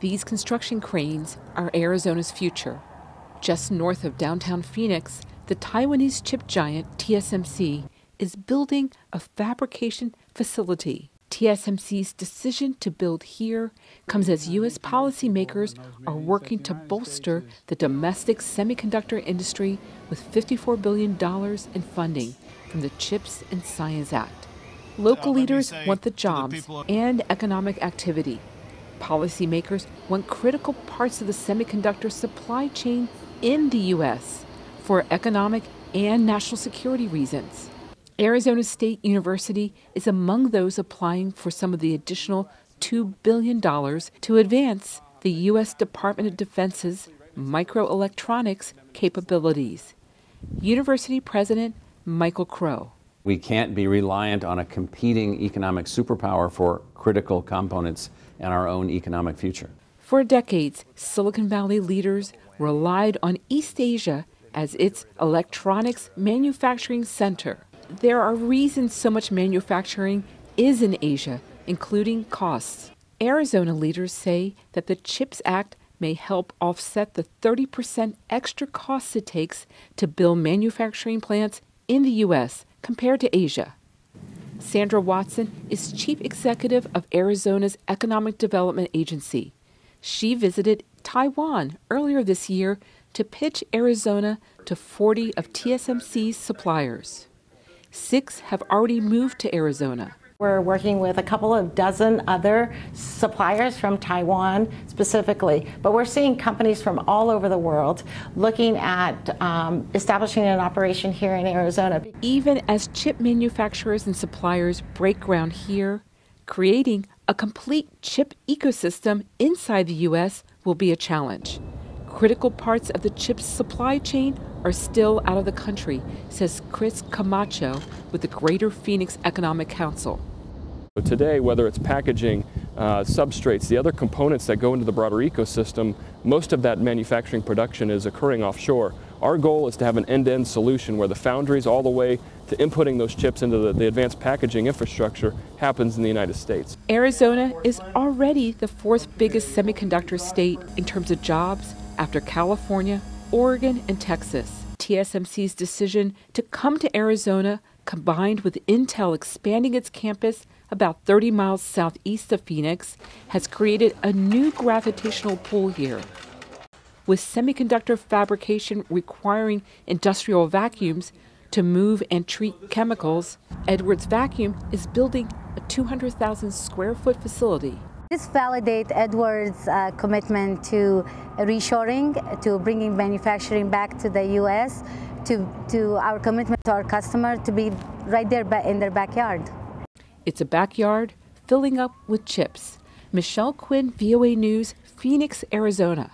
These construction cranes are Arizona's future. Just north of downtown Phoenix, the Taiwanese chip giant TSMC is building a fabrication facility. TSMC's decision to build here comes as U.S. policymakers are working to bolster the domestic semiconductor industry with $54 billion in funding from the Chips and Science Act. Local leaders want the jobs and economic activity. Policymakers want critical parts of the semiconductor supply chain in the U.S. for economic and national security reasons. Arizona State University is among those applying for some of the additional $2 billion to advance the U.S. Department of Defense's microelectronics capabilities. University President Michael Crow. We can't be reliant on a competing economic superpower for critical components in our own economic future. For decades, Silicon Valley leaders relied on East Asia as its electronics manufacturing center. There are reasons so much manufacturing is in Asia, including costs. Arizona leaders say that the CHIPS Act may help offset the 30% extra costs it takes to build manufacturing plants in the U.S. compared to Asia. Sandra Watson is chief executive of Arizona's Economic Development Agency. She visited Taiwan earlier this year to pitch Arizona to 40 of TSMC's suppliers. 6 have already moved to Arizona. We're working with a couple of dozen other suppliers from Taiwan specifically, but we're seeing companies from all over the world looking at establishing an operation here in Arizona. Even as chip manufacturers and suppliers break ground here, creating a complete chip ecosystem inside the U.S. will be a challenge. Critical parts of the chip's supply chain are still out of the country, says Chris Camacho with the Greater Phoenix Economic Council. Today, whether it's packaging, substrates, the other components that go into the broader ecosystem, most of that manufacturing production is occurring offshore. Our goal is to have an end-to-end solution where the foundries all the way to inputting those chips into the advanced packaging infrastructure happens in the United States. Arizona is already the 4th biggest semiconductor state in terms of jobs after California, Oregon, and Texas. TSMC's decision to come to Arizona, combined with Intel expanding its campus about 30 miles southeast of Phoenix, has created a new gravitational pull here. With semiconductor fabrication requiring industrial vacuums to move and treat chemicals, Edwards Vacuum is building a 200,000 square foot facility. This validates Edwards' commitment to reshoring, to bringing manufacturing back to the U.S., to our commitment to our customer to be right there in their backyard. It's a backyard filling up with chips. Michelle Quinn, VOA News, Phoenix, Arizona.